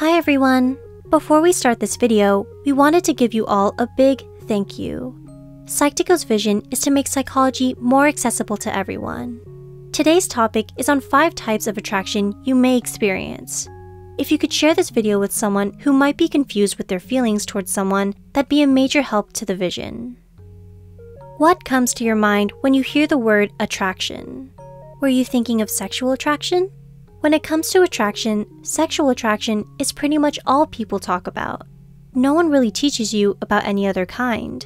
Hi everyone! Before we start this video, we wanted to give you all a big thank you. Psych2Go's vision is to make psychology more accessible to everyone. Today's topic is on 5 types of attraction you may experience. If you could share this video with someone who might be confused with their feelings towards someone, that'd be a major help to the vision. What comes to your mind when you hear the word attraction? Were you thinking of sexual attraction? When it comes to attraction, sexual attraction is pretty much all people talk about. No one really teaches you about any other kind.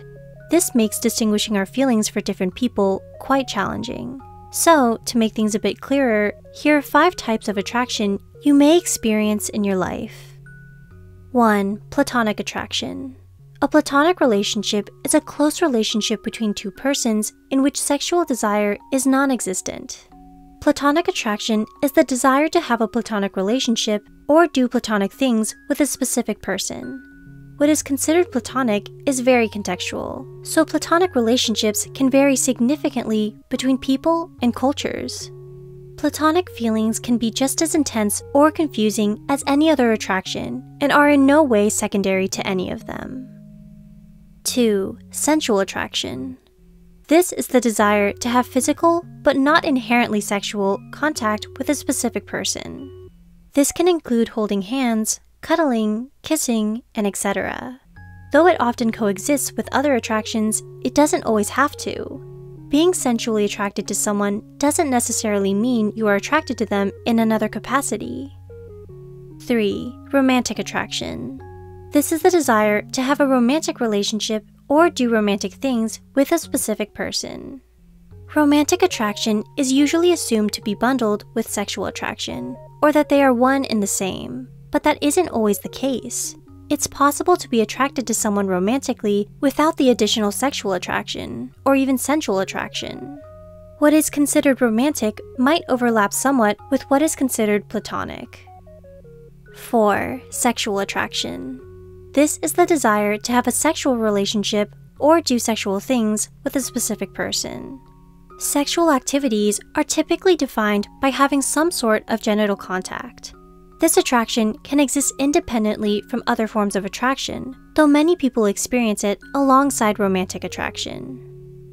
This makes distinguishing our feelings for different people quite challenging. So, to make things a bit clearer, here are 5 types of attraction you may experience in your life. 1. Platonic attraction. A platonic relationship is a close relationship between two persons in which sexual desire is non-existent. Platonic attraction is the desire to have a platonic relationship or do platonic things with a specific person. What is considered platonic is very contextual, so platonic relationships can vary significantly between people and cultures. Platonic feelings can be just as intense or confusing as any other attraction and are in no way secondary to any of them. 2. Sensual attraction. This is the desire to have physical, but not inherently sexual, contact with a specific person. This can include holding hands, cuddling, kissing, and etc. Though it often coexists with other attractions, it doesn't always have to. Being sensually attracted to someone doesn't necessarily mean you are attracted to them in another capacity. 3. Romantic attraction. This is the desire to have a romantic relationship or do romantic things with a specific person. Romantic attraction is usually assumed to be bundled with sexual attraction, or that they are one and the same, but that isn't always the case. It's possible to be attracted to someone romantically without the additional sexual attraction, or even sensual attraction. What is considered romantic might overlap somewhat with what is considered platonic. 4. Sexual attraction. This is the desire to have a sexual relationship or do sexual things with a specific person. Sexual activities are typically defined by having some sort of genital contact. This attraction can exist independently from other forms of attraction, though many people experience it alongside romantic attraction.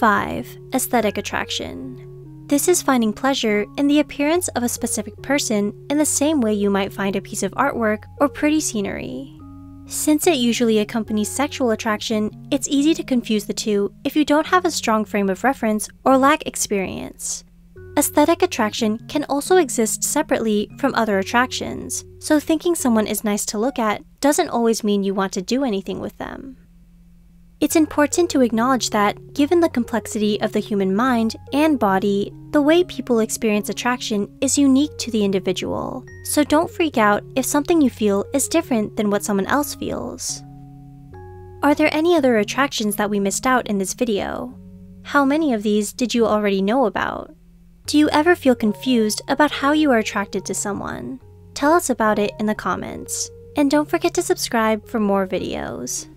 5. Aesthetic attraction. This is finding pleasure in the appearance of a specific person in the same way you might find a piece of artwork or pretty scenery. Since it usually accompanies sexual attraction, it's easy to confuse the two if you don't have a strong frame of reference or lack experience. Aesthetic attraction can also exist separately from other attractions, so thinking someone is nice to look at doesn't always mean you want to do anything with them. It's important to acknowledge that, given the complexity of the human mind and body, the way people experience attraction is unique to the individual, so don't freak out if something you feel is different than what someone else feels. Are there any other attractions that we missed out in this video? How many of these did you already know about? Do you ever feel confused about how you are attracted to someone? Tell us about it in the comments, and don't forget to subscribe for more videos.